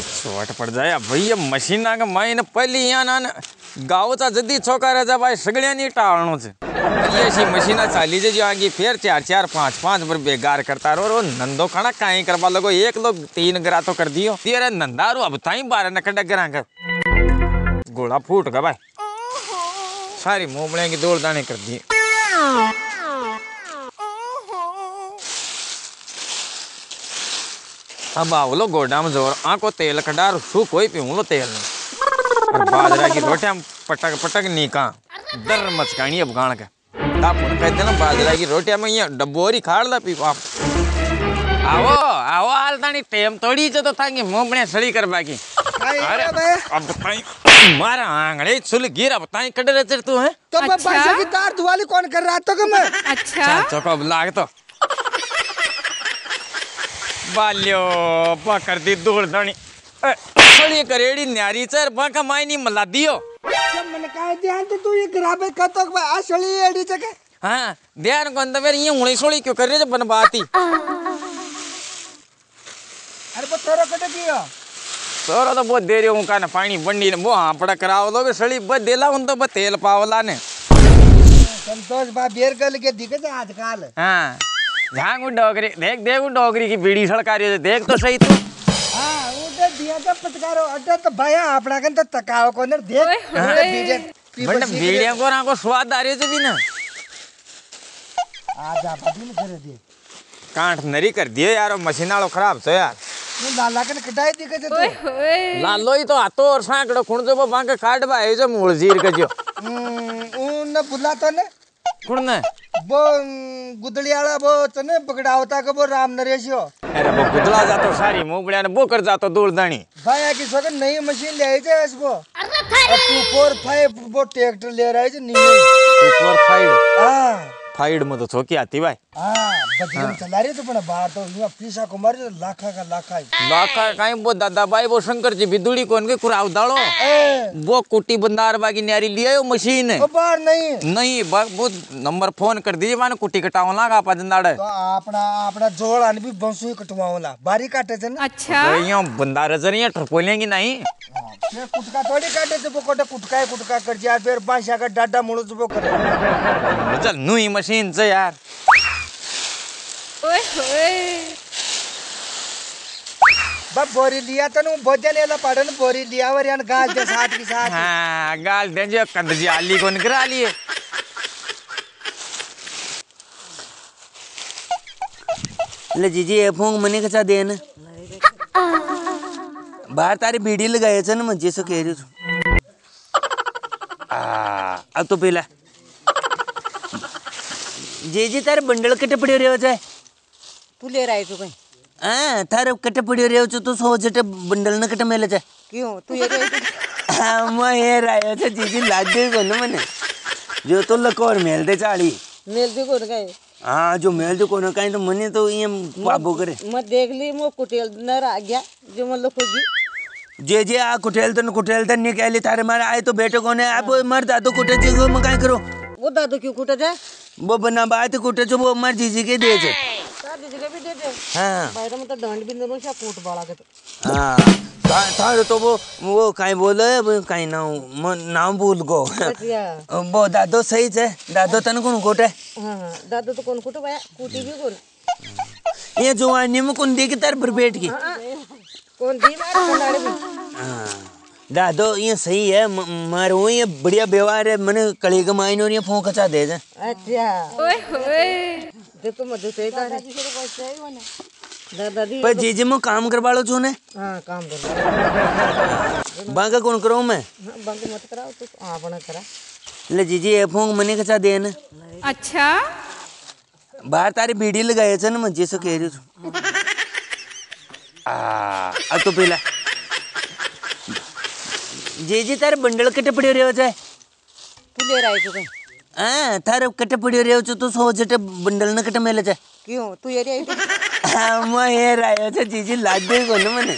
चोट पड़ जाय भैया मशीनाक माईन पलियानान गावचा जदी छोकारा जा बाय सगळ्यांनी टाळणो छे। अशी मशीना चाली जे आगे फेर 4-4 5-5 पर बेगार करता रो नंदो खाना काई करवा लगो एक लो 3 गरा तो कर दियो तेरे नंदारो अब ताई 12 नकडा गरा कर गोला फूट गया भाई सारी मोबड़े की दौड़ दाने कर दी। अब आओ लो गोडाम जोर आंको तेल कडार सू कोई पीऊँ लो तेल और बाजरा की रोटियां पटक पटक नीका दर मचकानी अब गाण के आप कहते ना बाजरा की रोटियां में ये डब्बोरी खाड़ ला पी आप आओ आओ हाल तानी टेम थोड़ी जो तो थांगी मोमने सड़ी कर बाकी अरे अब ताई मारा आंगड़े सुल गिर अब ताई कड़े चर तू है तो बाजरा की तार दुवाली कौन कर रहा तो मैं अच्छा चको अब लाग तो बाल्यो बा कर दी दूर धनी सड़ी करेड़ी न्यारी चर बा कमाई नहीं मला दियो मन काय ध्यान तो तू ये ग्राबे कतक बा असली एड़ी चके हां ध्यान कोन तो मेरे ये उणी सोली क्यों कर रे जब बनबाती अरे पर तोरो कटे कियो तोरो तो बहुत देर हूं काने पानी बंडी ने वो हापड़ा कराओ लो बे सड़ी ब देला उन तो ब तेल पावला ने संतोष बा बेर गल के दिखे आजकल हां झांगू डोगरी देख देख डोगरी की बीड़ी सड़का रही है देख तो सही तू हां उठे दिया तो पटकारो अड्डा तो भया आपड़ा कन तो तकाओ कोनर देख बीजे बट बीड़िया को ना को स्वाद आ रही है बिना आ जा बाबू ने करे दे कांठ नरी कर दिए यार मशीन वालो खराब तो यार तू लाला कन कटाई दिखे तू लालो ही तो हाथों और सांकड़ो खुणजो बांके काट भाई जो मूल जीर के जो उन न बुला तो ने कुण ने वो गुदलियाला वो तने पकड़ा होता के वो राम नरेश हो अरे वो गुदला जातो सारी मोबड़िया ने वो कर जातो दूरदानी भाया की सोगन नई मशीन ले आई जे इस वो अरे थारी 245 वो ट्रैक्टर ले रहा है जे नी 245 हां फाइड में तो छोकी आती भाई हां बदियों चला रही तो पण बाहर तो यूं पीसा को मार लाखा काई वो दादा भाई वो शंकर जी बिदुड़ी कोन के कुराव दालो वो कुटी बंदार बागी न्यारी ले आयो मशीन है बाहर नहीं नहीं वो नंबर फोन कर दीजिए माने कुटी कटाओ लागा पजंदाड़े तो आपना आपना जोड़ आन भी बंसुई कटवाओला बारी काटे जन अच्छा यो बंदार जरिया ठपोलेंगी नहीं ये कुटका थोड़ी काटे जो कोटा कुटका कर यार फिर बांसा का डाडा मुड़ो जो करे चल नई मशीन से यार ओए ओए बब बोरी लिया तनु भोजने ला पाडन बोरी लिया वरन गाल दे साथ की साथ हां गाल दे जो कंदजी आली को निकरा लिए ले जीजी ए फोंग मने के सा देन बाहर तारी बीड़ी लगाए छन मजे सो कह रही हूं आ अब तो पहला जीजी तार बंडल कटे पड़े रहो जाए तू ले रहा है तो कहीं हां थारे कटे पड़े रहो तो सो जटे बंडल न कटे मेले जाए क्यों तू ये हां मैं ये रहा है जीजी लादे को न मने जो तो लकोर मेल दे चाली मेल दे को न गए हां जो मेल दे को न कहीं तो मने तो ये बाबू करे मैं देख ली मो कुटेल नर आ गया जो मैं लकोगी जेजे आ कुटेल तन ने कह ले थारे मारे आए तो बेटे को ने अब मर दादो कुटे जी को मैं काय करो वो दादो क्यों कुटे जाए वो बना बात कुटे जो वो मर जीजी के दे दे हाँ। भाई तो डांड भी कोट वाला के हाँ। था तो वो काई बोले काई नाम भूल गो वो दादो सही है दादो तन कौन कोटे हाँ। दादो तो कौन कोटे भाई कोटी भी कौन ये जवानी में कौन दी की तार भरपेट की हाँ। कौन दी हाँ। दादो ये सही है मारो ये बढ़िया व्यवहार है मैंने कली कमाई और ये फोंक कचा दे जा अच्छा देखो मजे से कर दादा जी पर जीजी मो काम करवा लो जोने हां काम कर बांका कौन करो मैं बांका मत कराओ तू आपना करा ले जीजी ए फोंग मने कचा देन अच्छा बाहर तारी बीड़ी लगाए छन मजे से कह रही हूं आ तो पहला जीजी तार बंडल कटे पड़े रहो जाए तू ले रहा है तो हां थारे कटे पड़े रहो तो सो जटे बंडल न कटे मेले जाए क्यों तू ये रही हां मैं ये रहा है जीजी लादे को न मने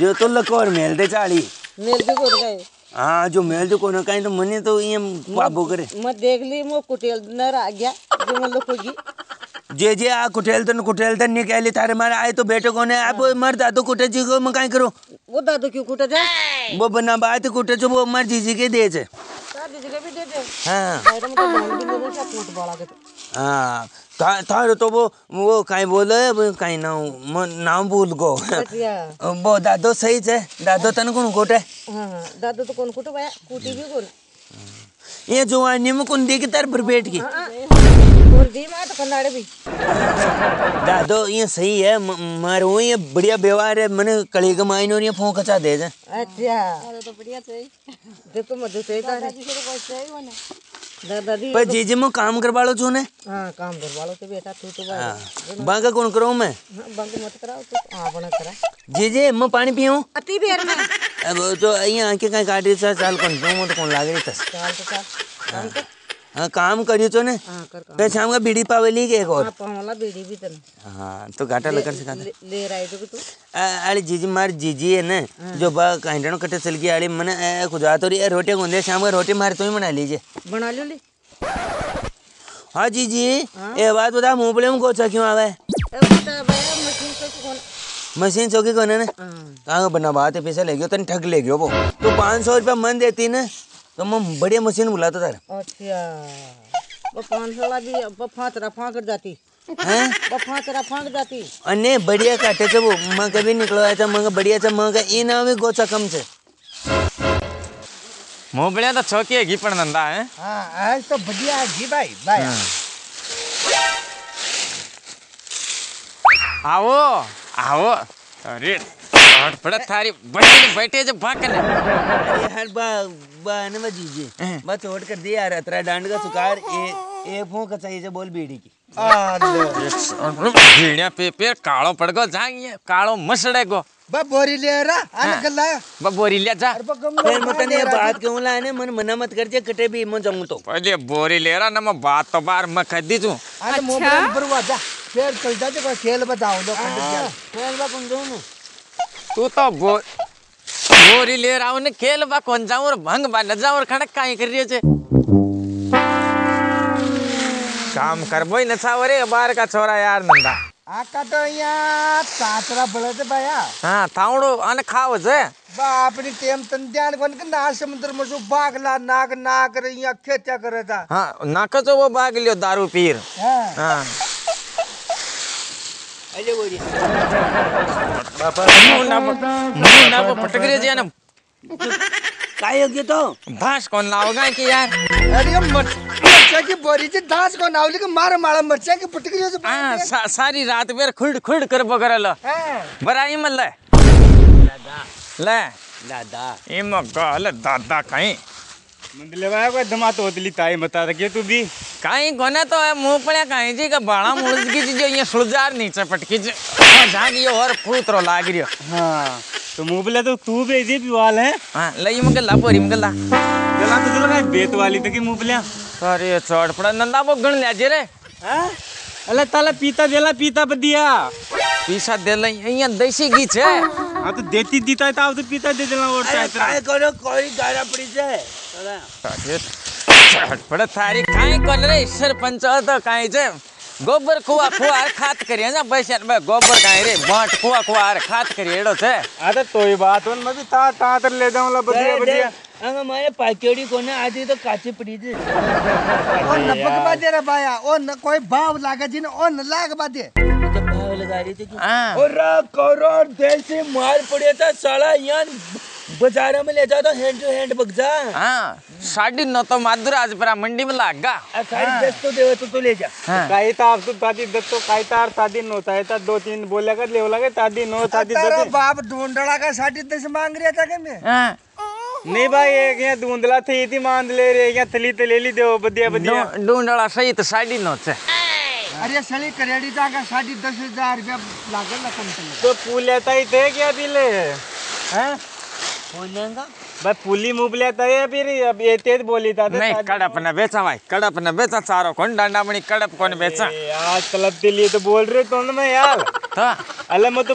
जो तो लकोर मेल दे चाली मेल दे को गए हां जो मेल दे को न काई तो मने तो ये बाबू करे मैं देख ली मो कुटेल नर आ गया जो मैं लकोगी जे जे आ कुटेलते निकाली तारे मारे आए तो बेटे को ने आप मर दादो कुटे जी को मैं काई करो वो दादो क्यों कुटे जाए वो बना बात कुटे जो वो मर जीजी के दे जे तार जीजी के भी दे जे हां मेरे मतलब बहन भी मेरे साथ मत बोला के हां तार तो वो काई बोले वो काई ना नाम भूल गो वो दादो सही जे दादो तन कोन कोटे हां दादो तो कोन कोटे भाई कुटी भी कोन ये जवानी में कोन दे के तार पर बैठ के भी। दादो ये सही है मारो ये बढ़िया व्यवहार है मैंने कड़ी कमाई और ये फोन कचा दे जा अच्छा तो बढ़िया सही दे तो मदद सही कर दादा जी पर जीजे में काम करवा लो जोने हां काम करवा लो तो बेटा तू तो हां बांका कौन करो मैं बांका मत कराओ तू हां बना करा जीजे मैं पानी पीऊं अति बेर में अब तो यहां के का काटे चाल कौन तो कौन लाग रही तस चाल तो चाल हाँ काम करियो तो ने फिर शाम का बीड़ी पावेली के एक और पावला बीड़ी भी तन हाँ तो घाटा लगन सिखा ले रहा है तो तू अरे जीजी मार जीजी है ना जो बा काइंडन कटे चल गया अरे मन खुदा तो रे रोटी गोंदे शाम का रोटी मार तू ही बना लीजिए बना लो ले हाँ जीजी ये बात बता मोबाइल में कोचा क्यों आवे मशीन चौकी कौन है ना कहाँ बना बात है पैसा ले गयो तन ठग ले गयो वो तो 500 रुपया मन देती ना तो मैं बढ़िया मशीन बुलाता था अच्छा वो 500 वाला भी वो फांक कर जाती हैं वो फांक जाती अने बढ़िया काटे से वो मां कभी निकलो ऐसा मां बढ़िया से मां का इना भी गोचा कम से मोबलिया तो छोकी है घीपन नंदा है हां आज तो बढ़िया घी भाई भाई आओ आओ अरे और पड़ा थारी बैठे बैठे जब भागने अरे हर बार ना जीजी बस छोड़ कर दिया यार तेरा डांड का सुकार ए फों का चाहिए जो बोल बीड़ी की और भीड़िया पे पेर कालो पड़ गो जांगिए कालो मसड़े गो बा बोरी ले रा आने गल्ला बा बोरी ले जा फिर मतन ये बात क्यों लाने मन मना मत कर जे कटे भी मन जमू तो पहले बोरी ले रा ना मैं बात तो बार मैं कह दी तू अरे मोबाइल पर वा जा फिर चल जा जो खेल बताऊं दो खेल बा कौन जाऊं तू तो बोरी ले रहा हूँ ने खेल बा कौन जाऊँ और भंग बा न जाऊँ और खड़क काहे कर रही है जे काम कर बोई नशा वरे बाहर का छोरा यार नंदा आका तो यार सातरा बलते भैया हाँ थाउडो अन खाओ जे बाप ने टेम तंजान कौन के ना समुद्र में जो बागला नाग नाग रही है क्या कर रहा हाँ नाक जो वो बाग लियो दारू पीर हाँ अजय बोलिए बापा मुन्ना को पटक रहे जी ना काय हो गयो तो घास कौन लाओगा कि यार अरे मरचा की बोरी से घास कौन आवली के मार मार मरचा की पटक रहे जो हां सारी रात भर खुड़ खुड़ कर बगरल हां बराई मल्ले दादा ले दादा ए मगल दादा काई मंडले वाया को दमा तो होतली ताई बता रखियो तू भी काई कोने तो है मुंह पड़े काई जी का बाणा मुरज की जी ये सुलजार नीचे पटकी जी जागियो और फूतरो लाग रियो हां तो मुबले तो तू भेजी पिवाल है हां लई मके लापोरी मके ला जला तो जला बेत वाली तकी मुबलिया अरे चोट पड़ा नंदा वो गण ले जे रे हैं अले ताले पीता बदिया पीसा देले यहां देसी घी छे हां तो देती दीता ताव तो पीता दे देला और चाहतरा काय करो कोई गारा पड़ी जे अरे चोट पड़ा थारी काई कोन रे सरपंच तो काई जे गोबर कुआ कुआर खात करिया ना बसन में गोबर काई रे बांट कुआ कुआर खात करिएड़ो छे आ तो तोई बात होन मैं भी ता तातर ले जाऊं ला बढ़िया बढ़िया अंग मारे पाकेड़ी कोने आधी तो काची पड़ी जे ओ नपक बाजे रे भाया ओ न कोई भाव लागे जिन ओ न लाग बाजे तो भाव लगा रही थी और करोड़ देसी मार पड़े था साला यान बाजार में ले जा तो हैंड टू हैंड बग जा हां 9.5 तो माधुराजपुरा मंडी में लागा आ 10.5 तो देवे तो ले जा काई तो आप तो दादी दत्तो काई तार तादी नो ताई ता 2-3 बोला कर ले लगे तादी नो तादी दत्तो तेरा बाप ढोंडड़ा का 10.5 मांग रिया था के मैं हां नहीं भाई एक या ढूंढला थी इति मांद ले रे या थली ते ले ली देओ बढ़िया बढ़िया ढूंढड़ा सही तो 9.5 से अरे सली करेड़ी जा का 10,500 रुपया लागल ना कम तो पू लेता ही थे क्या दिले हैं होनेगा भाई पुली मुबले त ये फिर अब ये तेज बोली था नहीं कड़प न बेचा भाई कड़प न बेचा चारों कोन डांडा मणि कड़प कोन बेचा आज तलब दिली तो बोल रहे तुम ना यार था अल्लाह मत तो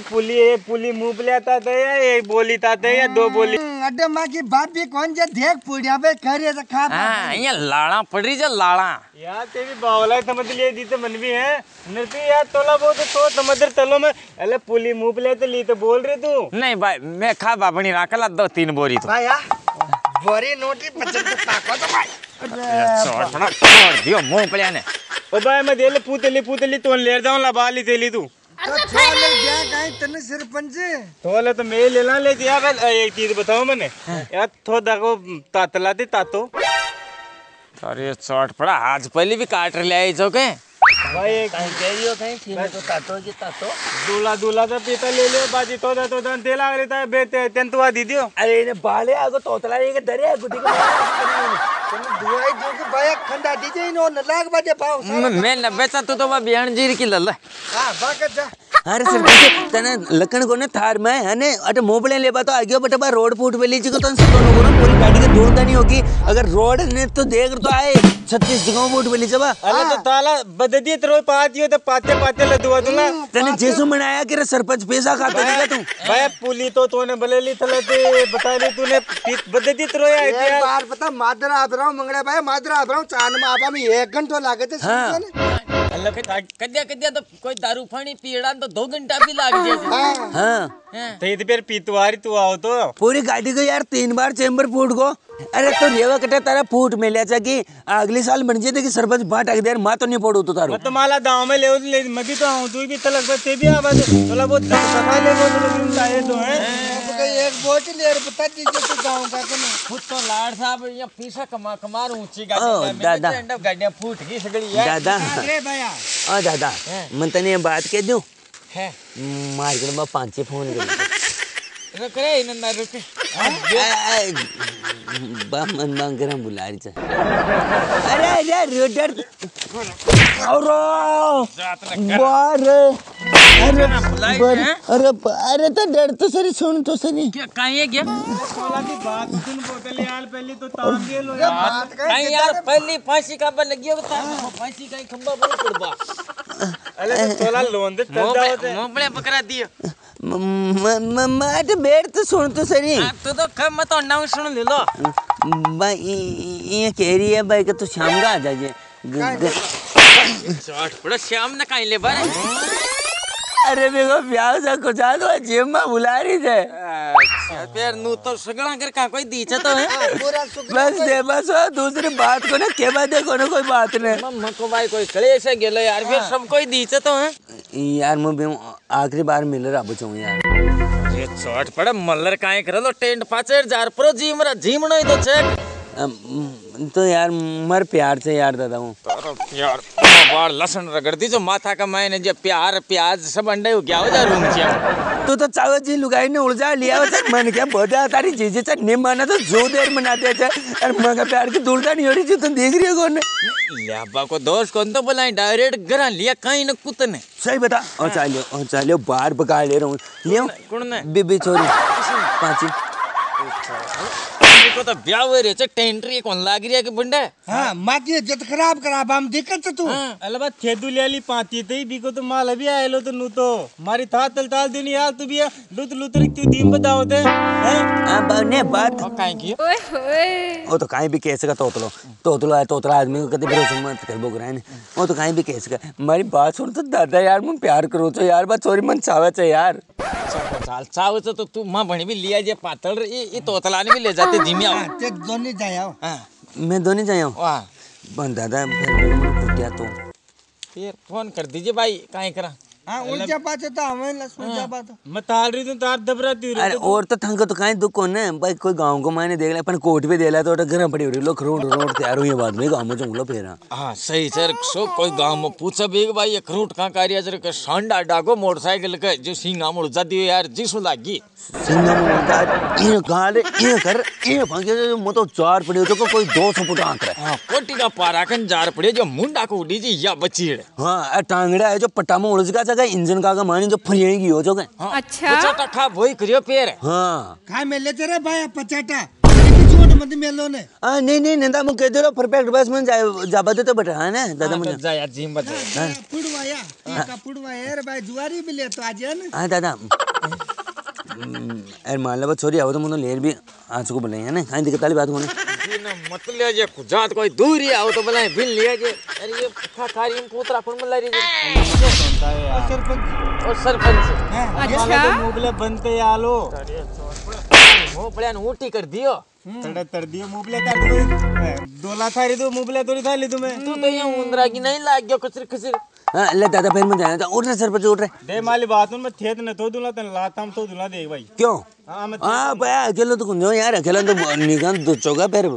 पुली मुंह पे आता था या एक बोली ताते या दो बोली अड्डे मां की बाप भी कौन जे देख पुड़िया पे करे से खा हां ये लाड़ा पड़ी जे लाड़ा यार तेरी बावला समझ लिए दी तो मन भी है नती यार तोला वो तो समंदर तलो में अल्लाह पुली मुंह पे तो ली तो बोल रही तू नहीं भाई मैं खा बापणी राखला दो तीन बोरी तो भाई बोरी नोटी 50 तक ताको तो भाई छोड़ छोड़ छोड़ दियो मुंह पे ने ओ भाई मैं देले पूतली तो लेर जाऊं ला बाली देली तू तो थोले क्या काई तने सरपंच थोले तो मैं ले ला ले दिया भाई एक चीज बताओ मैंने यार थो देखो तातलाती तातो अरे शॉट पड़ा आज पहले भी काट ले आई जो के भाई एक कहियो कहीं थी तो तातो की तातो दूला दूला का पीता ले लियो बाजी तो दान दे लाग लेता है बेते तेंतुआ दी दियो अरे इने बाले आगो तोतला ये के डरे गुटी को तुम दुआई जो के भाई खंडा दीजे इनो लाग बाजे पाओ मैं न बेचा तो बा बेहन जीर की लल्ला हां बाके जा अरे सरपंच तने लखन को ने थार में हने अट मोबले लेबा तो आ गयो बट बा रोड फूट पे लीची को तन से दोनों को पूरी गाड़ी के दूर तनी होगी अगर रोड ने तो देख तो आए 36 जगह फूट पे लीचा बा अरे तो ताला बद दिए तो पात यो तो पाते पाते ल दुआ दूंगा तने जेसु मनाया कि रे सरपंच पैसा खाता नहीं तू भाई पुली तो तोने भले ली थले बता ली तूने बद दिए तो आए एक बार पता मादरा आबराव मंगड़ा भाई मादरा आबराव चांद में आबा में 1 घंटा लागे थे अलग कद्या कद्या तो कोई दारू पानी पीड़ा तो 2 घंटा भी लाग जाए हां तो इधर पीतवारी तू आओ तो पूरी गाड़ी को यार 3 बार चेंबर फूट को अरे तो रेवा कटे तारा फूट मेल्या जागी अगले साल बन जाए कि सरपंच बाट अग देर मा तो नहीं पड़ो तो तारो तो माला गांव में ले मैं भी तो आऊं तू भी तलक से भी आवाज बोला वो सफा ले वो चाहे तो है तो एक बोतल यार पता दीजिए तो गांव का खुद तो लाड साहब ये पीसा कमा कमार ऊंची गाड़ी में तो एंड गाड़ियां फूट गई सगड़ी यार दादा अरे भैया आ दादा मन तने बात कह दूं है मार्केट में 5 फोन कर करे इनना रुपए बा मन मांग कर बुला रही है अरे यार रोडर और बारे अरे बुलाई है अरे तो डर तो सरी सुन तो सरी क्या काई है क्या बोला की बात सुन बोतल यार पहली तो ताम दे लो यार काई यार पहली फांसी का बन लगी हो तो फांसी का खंबा बोल पड़वा अरे तोला लोन दे चल जाओ ते मोबले पकड़ा दियो मम्मा तो बैठ तो सुन तो सही आप तो कम मत नाउ सुन ले लो भाई ये कह रही है भाई के तू शाम का आ जाजे शॉट पड़ा शाम ना काई ले बा अरे बेगो ब्याह सा को जा दो जिम में बुला रही है अच्छा फिर नू तो सगला कर का कोई दीचा तो है बस दे बस दूसरी बात को ना केवा दे कोनो कोई बात ने मम्मा को भाई कोई कलेश है गेलो यार फिर सब कोई दीचा तो है यार मैं आखिरी बार मिल रहा बचो यार ये शॉट पड़ा मल्लर काए करलो टेंट 5000 प्रो जिम रा जिम नहीं तो चेक तो यार मर प्यार से यार दादा हूं यार बार लसन रगड़ दी जो माथा का मैंने जब प्यार प्याज सब अंडे हो गया हो जा रूम से तो चाव जी लुगाई ने उड़ जा लिया हो मन क्या बड़ा तारी जीजे से ने माना तो जो देर मनाते है और मन का प्यार की दूरता नहीं हो रही जो तुम देख रही हो कौन लेबा को दोष कौन तो बुलाए डायरेक्ट घर लिया कहीं न कुतने सही बता और चलो बाहर पका ले रहा हूं ले कौन ने बीबी छोरी पांची को तो ब्याह हो रहे छ टेंटरी कौन लाग रिया के बंडे हां मां की इज्जत खराब करा बम दिक्कत तू अलबा थेदू लेली पाती थई बिको तो माल अभी आएलो तो नू तो मारी था तलताल दिन यार तू भी लुत लुतरी तू दीम बताओ ते हैं अब ने बात ओ काई की ओए होए ओ तो काई भी केस का तोतलो है तोतला आदमी को कदे भरोसा मत करबो कराने ओ तो काई भी केस का मारी बात सुन तो दादा यार मैं प्यार करो तो यार बा छोरी मन चावे छ यार चाल चाव तो तू मां भणी भी लिया जे पातल ई तोतला ने भी ले जाते ते दोनी जायो हां मैं दोनी जायो वाह बन दादा फिर कुटिया तो फिर फोन कर दीजिए भाई काई करा हां उलझा पाछे तो हमें न सुलझा पा तो मैं ताल रही तू तार दबराती अरे और तो थंग तो काई दुख न भाई कोई गांव को माने देख ले अपन कोट पे देला तो घर पड़ी हुई लोग रोड तैयार हुई बाद में गांव में जंगलो फेरा हां सही सर सो कोई गांव में पूछा भी भाई ये खरूट का कार्य जर के सांडा डाको मोटरसाइकिल के जो सिंगा मुड़ जाती हो यार जिसो लागी सिंगा मुड़ जा ये गाले ये कर ये भागे जो मो तो चार पड़े तो कोई 200 फुट आंक रे हां कोटी का पाराकन जार पड़े जो मुंडा को उड़ी जी या बचीड़ हां टांगड़ा है जो पटामा उड़ जा का इंजन का मानी जो फरियागी हो जोगे अच्छा पचाटा खा वही करियो पैर हां खा में ले रे भाई पचाटा छोट मत मेलो ने हां नहीं नहीं नंदा मु कह देरो परफेक्ट बस मन जाबा दे तो बटा है ना दादा मन जा यार जिम बजा फुड़वाया जुआरी भी ले तो आजन हां दादा यार मान लो छोरी आओ तो मनो लेर भी आज को बोले है ना काई दिक्कत वाली बात होने जी ना मत ले जे जात कोई दूरी आओ तो बोले बिन ले जे अरे ये खा खारी में पोतरा फोन में लाई जे और सरपंच हां अच्छा मोबाइल बंद के आलो वो बड़े ऊटी कर दियो तड़े तड़ दियो मोबाइल काट दो दोला थारी दो मोबाइल तोरी थाली तुम्हें तू तो ये उंदरा की नहीं लाग गयो खसर खसर ले दादा फिर मत जाना उठ रे सरपंच उठ रे दे माली बात में थेत न तो दूला तन लाताम तो दूला देख भाई क्यों हां बया अकेले तो कुंजो यार अकेले तो निगन दो चोगा पैर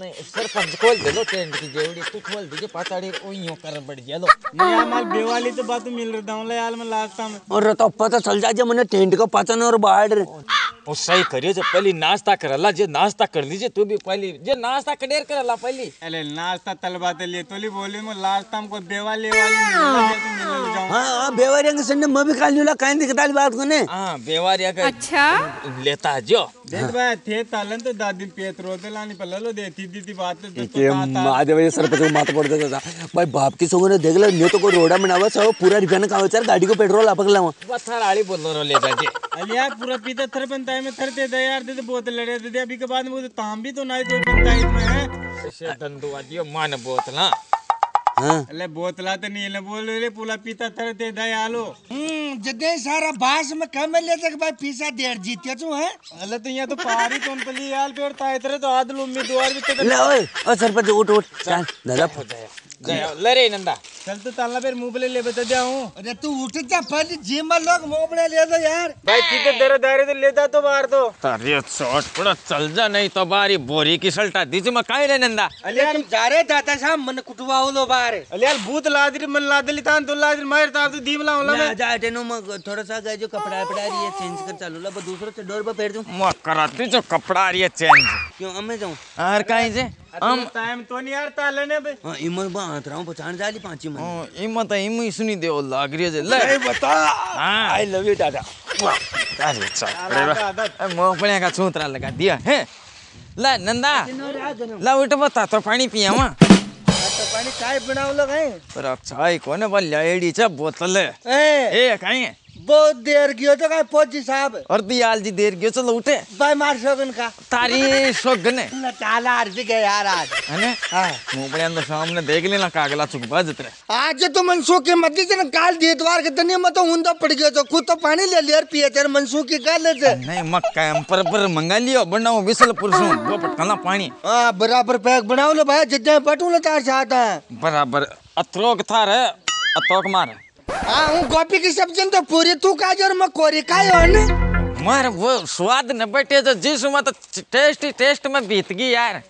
नहीं सरपंच खोल दे लो टेंट की जेवड़ी तू खोल दे के पाताड़ी ओइयो कर बढ़ जा लो नया माल बेवाली तो बात मिल रदा हूं ले यार मैं लागता में और तो पता चल जा जे मने टेंट को पाचन और बाहर ओ सही करियो जे पहली नाश्ता करला जे नाश्ता कर लीजे तू भी पहली जे नाश्ता कडेर करला पहली अरे नाश्ता तलबा दे ले तोली बोली में लास्ट टाइम को बेवाली वाली हां बेवारिया के संग में भी कालीला काई दिखताली बात कोने हां बेवारिया का अच्छा लेता जो देख भाई थे तालन तो दादी पेट्रोल तो लानी पर लो देती दीदी बात तो के माधव ये सरपंच को माथा पड़ देता भाई बाप की सोने देख ले ने तो को रोड़ा बनावा सब पूरा रिफाइन का होचार गाड़ी को पेट्रोल आपक लावा बथार आली बोल रो ले जाके अलिया पूरा पीता थर बनता है मैं थर दे दे यार दे तो बहुत लड़े दे अभी के बाद मुझे ताम भी तो नहीं दो बनता इसमें से धंधो आदियो मान बोतला हां ले बोतला तो नहीं ले बोल ले पूरा पीता थर दे दे आलो जगह सारा बास में कम ले तक भाई पीसा देर जीतिया जो है अले तो यहां तो पारी कौन पली यार पेड़ ताए तेरे तो आद लुम्मी द्वार भी तो ले ओए ओ सरपंच उठ उठ चल दादा हो जाए जय ले रे नंदा चल तो ताला पेर मुबले ले बता दे हूं अरे तू उठ जा पहले जिम में लोग मुबले ले दो यार भाई सीधे तेरे दायरे तो ले जा तो बाहर दो अरे शॉट पड़ा चल जा नहीं तो बारी बोरी की सल्टा दीज में काई रे नंदा अले यार जा रे दादा साहब मन कुटवाओ लो बाहर अले यार भूत लादरी मन लादली तान दो लादरी मार ता तो दीमला होला मैं जा टेनो में थोड़ा सा गए जो कपड़ा पड़ा रही है चेंज कर चालू ला दूसरे से डोर पे फेर दूं मैं कराती जो कपड़ा रही है चेंज क्यों हमें जाऊं यार काई से हम टाइम तो नहीं यार ताले ने बे हां इमन बा आतराओ पहचान जाली पांच मन हां इमन तो इम सुनी देओ लाग रियो जे ले बता हां आई लव यू दादा वाह अरे दादा मोपण्या का छूतरा लगा दिया है ले नंदा ला उठ बता तो पानी पियावा तो पानी चाय बनाओ लोग हैं पर अब चाय कोने बल एडी छ बोतल ए काई बहुत देर गयो तो का पोजी साहब और दियाल जी देर गयो चलो उठे भाई मार शोगन का तारी शोगन ना ताला हार भी गए यार आज है ना हां मुंबड़िया तो सामने देख लेना कागला चुकबा जतरे आज तो मनसू के मददी से काल देतवार के तने में तो हुंदा पड़ गयो तो खुद तो पानी ले लेर पिए तेरे मनसू की गाल से नहीं मक्का हम पर मंगा लियो बनाओ विसलपुर से दो पटकाना पानी हां बराबर पैक बनाओ लो भाई जज्जा बटू लो तार साथ है बराबर अतरोक थार है अतोक मार हां गोपी की सब्जी तो पूरी तू काजर में कोरी काय होने मार वो स्वाद न बैठे जो जिस में तो टेस्ट ही टेस्ट में बीत गई यार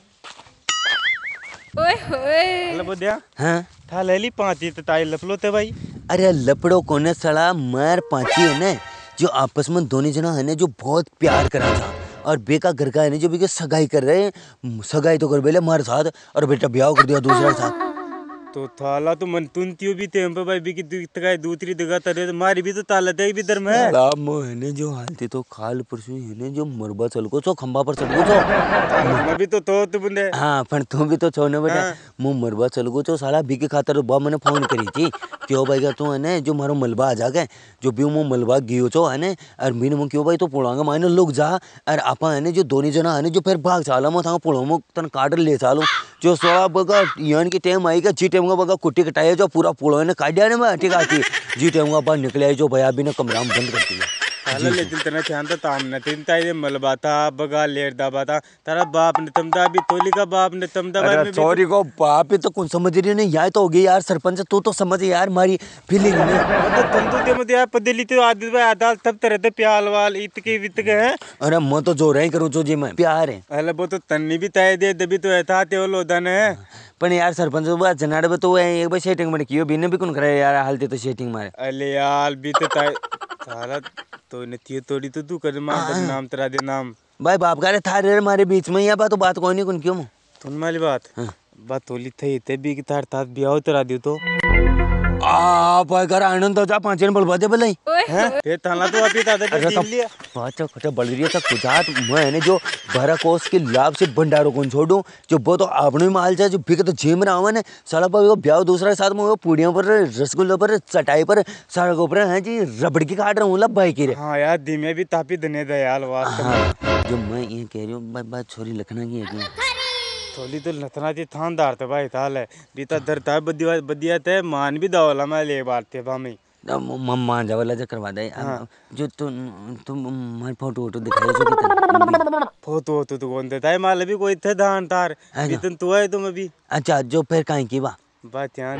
ओए होए ले बुदिया हां था ले ली पांची तो ताई लपलो ते भाई अरे लपड़ो कोने सड़ा मार पांची है ने जो आपस में दोनों जना है ने जो बहुत प्यार करा था और बेका घर का है ने जो भी के सगाई कर रहे सगाई तो कर बेले मार साथ और बेटा ब्याह कर दिया दूसरा साथ तो थाला तो मन तुंतियो भी थे भाई भी की तकाई दूसरी जगह तरे तो मारी भी तो ताला दे भी धर्म है लाभ मोहने जो हालती तो खाल परसु ने जो मरबा चलको छो खंबा पर चढ़को छो मैं भी तो बुंदे हां पण तू भी तो छो ने बेटा मु मरबा चलको छो साला भी के खातर बा मने फोन करी थी क्यों भाई का तू है ने जो मारो मलबा आ जागे जो भी मु मलबा गियो छो है ने और मीन मु क्यों भाई तो पुलांगा माने लोग जा और आपा है ने जो दोनी जना है ने जो फिर भाग चाला मो था पुलो मो तन काडर ले चालो जो सोला बगा यान की टाइम आएगा जी टाइम का बगा कुट्टी कटाए जो पूरा पुड़ो ने काटिया ने मैं ठीक आती जी टाइम का बा निकले जो भैया भी ने कमरा बंद कर दिया हाल ले दिन तना ध्यान तो ताम न दिन ताई मलबा था बगा लेर दाबा था तारा बाप ने तमदा भी तोली का बाप ने तमदा भाई में सॉरी को बाप ही तो कुछ समझ रही नहीं यार तो हो गई यार सरपंच तू तो समझ यार मारी फीलिंग ने तो तंदू ते मत यार पदेली तो आदत भाई आदाल तब तरह ते प्याल वाल इत के वित के है अरे मैं तो जो रहे करू जो जी मैं प्यार है अरे वो तो तन्नी भी ताई दे दबी तो ऐसा ते ओलो दन है पण यार सरपंच बाबा जनाड़े तो एक बार सेटिंग में कियो बिन भी कुन करे यार हालते तो सेटिंग मारे अरे यार भी तो ताई सारा तो नतियो तोड़ी तो तू कर मां का नाम तेरा दे नाम भाई बाप का रे थारे मारे बीच में या बात कोई नहीं कुन क्यों तुन माली बात हाँ। बात तोली थई ते भी की थार थार ब्याह तेरा दियो तो बाप अगर आनंद तो जा पांचन बलवा दे भलाई हैं ते थाना तो अभी दादा के लिए पांचो खटे बलरिया का कुजात मैंने जो भराकोस के लाभ से भंडारो को छोड़ू जो वो तो आपने माल जा जो बिक तो जेम रहा है ने साला पर वो ब्याह दूसरा साथ में वो पूड़िया पर रसगुल्ला पर चटाई पर सारा को पर हैं जी रबड़ की काट रहा हूं लब भाई के रे। हां यार धीमे भी तापी दने दयाल वास्तव में जो मैं ये कह रही हूं बात छोरी लखना की है थोली तो लतना जी थानदार था भाई थाल है बीता दरता बदिया बदिया ते मान भी दावला मैं ले बात थे भामी मान जावला जा करवा दे। हाँ। जो तुम मार फोटो वोटो दिखाई जो कितने फोटो वोटो तो कौन देता है माल भी कोई थे धान तार बीतन तू है तुम अभी। अच्छा जो फिर काहे की बात यार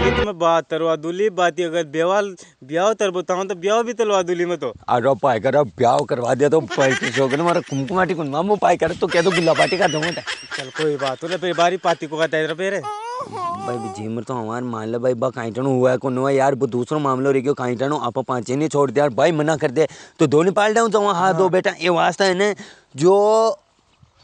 ये तो मैं बात तरवा दूली बात ही अगर बेवाल ब्याह तर बताऊं तो ब्याह भी तलवा दूली में तो आरो पाई कर ब्याह करवा दिया तो पार्टी शौक ने मारा कुमकुमाटी को मामू पाई कर तो कह दो गुल्ला पार्टी का दूंगा। चल कोई बात होले बेबारी पार्टी को कहता है रे पेरे भाई जेमर तो हमार मान ले भाई बा काइटनो हुआ है को नो यार वो दूसरा मामलो रे क्यों काइटनो आपा पांचे नहीं छोड़ दे यार भाई मना कर दे तो दोने पाल डाऊं तो हां दो बेटा ये वास्ता है ना जो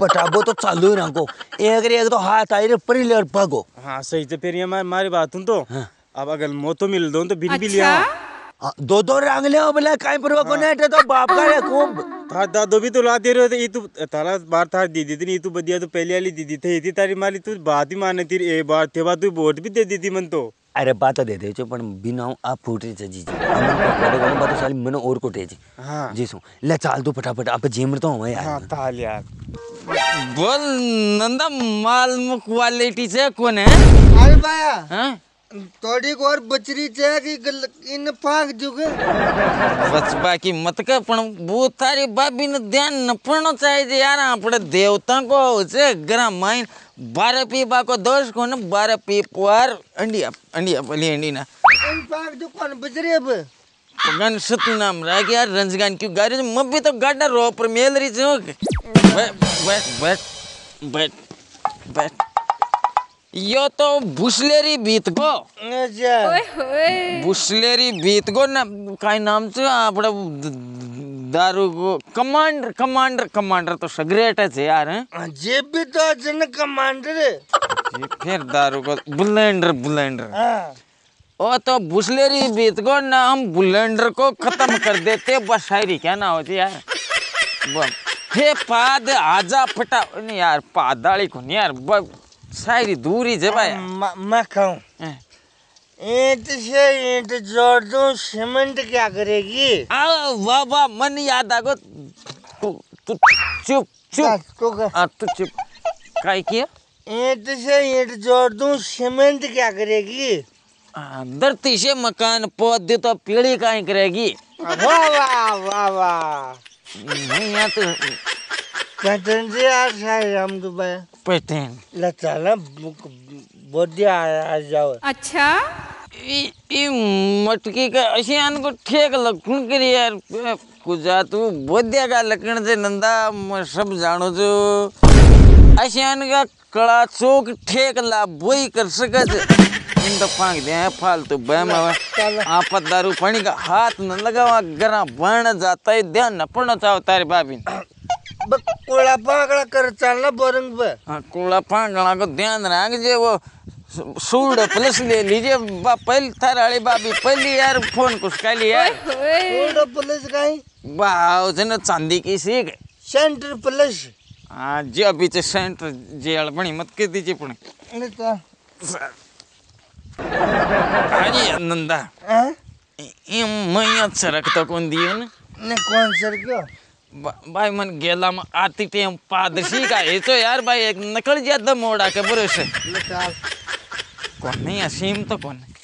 पटाबो तो चालू ही रखो एक तो हाथ आई रे परी लेर भागो। हाँ सही तो फिर ये मारी बात हूँ तो। हाँ। अब अगर मोतो मिल दो तो बिन अच्छा? भी लिया दो दो रंग ले बोला काई परवा को नेट तो बाप का रे कुंभ था दादो भी तो ला दे रहे ई तू तारा बार था दीदी थी तू बदिया तो पहले वाली दीदी थी इतनी तारी माली तू बात ही माने थी एक बार थे बात तू वोट भी दे दी थी मन तो अरे बात दे दे पर बिना आप फूटे जी जी बात साली मन और कोटे जी। हां जी सो ले चाल दो फटाफट आप जेमर तो हो यार। हां ताल यार बोल नंदा माल में क्वालिटी से कौन है अरे भाया। हां थोड़ी और बचरी छे कि इन फाक जुगे बचबा की मत का पण वो थारी बाबी ने ध्यान न पड़ो चाहिए यार आपड़े देवता को छे गरा माइन बारह पीपा को दोष को न बारह पीपवार अंडिया अंडिया पली अंडी ना इन फाक जो कौन बचरी अब गन सतु नाम राग यार रंजगान क्यों गाड़ी मैं भी तो गाड़ा रो पर मेल रही छे बैठ यो तो भुसलेरी बीत गो भुसलेरी बीत गो ना काई नाम से आप दारू को कमांडर कमांडर कमांडर तो सिगरेट है यार हैं जे भी तो जन कमांडर है फिर दारू को बुलेंडर बुलेंडर ओ तो भुसलेरी बीत गो ना हम बुलेंडर को खत्म कर देते बस शायरी क्या ना होती यार बस हे पाद आजा फटा नहीं यार पादाली को नहीं यार सारी दूरी जब मैं कहूँ ईंट से ईंट जोड़ दूँ सीमेंट क्या करेगी वाह वाह मन याद आगो तू चुप चुप हाँ तू चुप क्या किया ईंट से ईंट जोड़ दूँ सीमेंट क्या करेगी धरती से मकान पौधे तो पीढ़ी क्या करेगी वाह वाह वाह वाह नहीं यार तो पैटर्न से यार शायद हम तो भाई पैटर्न लचाला बोधिया आ जाओ अच्छा ये मटकी का अशियान को ठेक लखन के यार कुजात वो बोधिया का लखन से नंदा मैं सब जानो जो अशियान का कड़ा चौक ठेक ला वही कर सकते इन तो फांग दे हैं फालतू बहम आपत दारू पानी का हाथ न लगावा गरा बढ़ जाता है ध्यान न पड़ना चाहो तारे बाबी कोड़ा पांगड़ा कर चलना बोरंग पे हाँ कोड़ा पांगड़ा को ध्यान रख जे वो सूड प्लस ले लीजिए पहले थारे बाबी पहली यार फोन कुछ कर लिया सूड प्लस का ही वाह उसने चांदी की सीख सेंटर प्लस हाँ जी अभी तो सेंटर जेल बनी मत के दीजिए पुणे अरे नंदा ये मैं सरक तो कौन दियो ने कौन सरक्यो भाई मन गेला में आती टेम पादशी का ये तो यार भाई एक नकल ज्यादा मोड़ा के भरोसे कौन नहीं असीम तो कौन